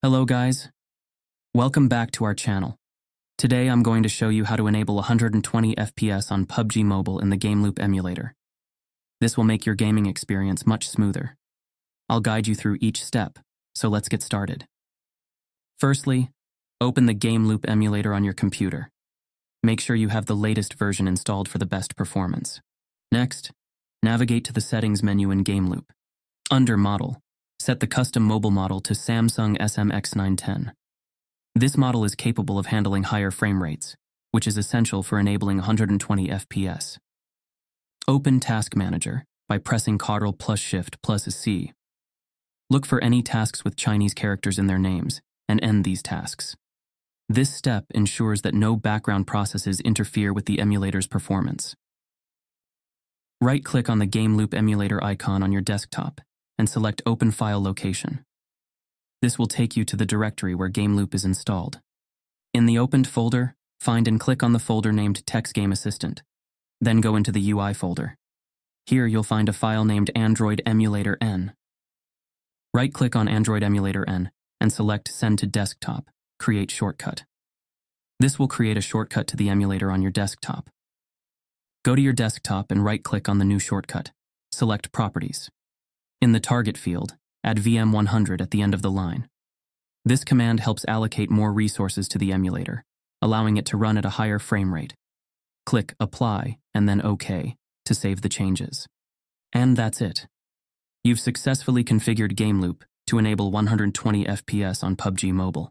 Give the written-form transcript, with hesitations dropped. Hello guys, welcome back to our channel. Today I'm going to show you how to enable 120 FPS on PUBG Mobile in the Game Loop emulator. This will make your gaming experience much smoother. I'll guide you through each step, so let's get started. Firstly, open the Game Loop emulator on your computer. Make sure you have the latest version installed for the best performance. Next, navigate to the settings menu in Game Loop. Under Model, set the custom mobile model to Samsung SMX910. This model is capable of handling higher frame rates, which is essential for enabling 120 FPS. Open Task Manager by pressing Ctrl plus Shift plus C. Look for any tasks with Chinese characters in their names and end these tasks. This step ensures that no background processes interfere with the emulator's performance. Right-click on the Game Loop emulator icon on your desktop and select Open File Location. This will take you to the directory where Game Loop is installed. In the opened folder, find and click on the folder named Text Game Assistant. Then go into the UI folder. Here you'll find a file named Android Emulator N. Right-click on Android Emulator N and select Send to Desktop, Create Shortcut. This will create a shortcut to the emulator on your desktop. Go to your desktop and right-click on the new shortcut. Select Properties. In the target field, add VM100 at the end of the line. This command helps allocate more resources to the emulator, allowing it to run at a higher frame rate. Click Apply and then OK to save the changes. And that's it. You've successfully configured Game Loop to enable 120 FPS on PUBG Mobile.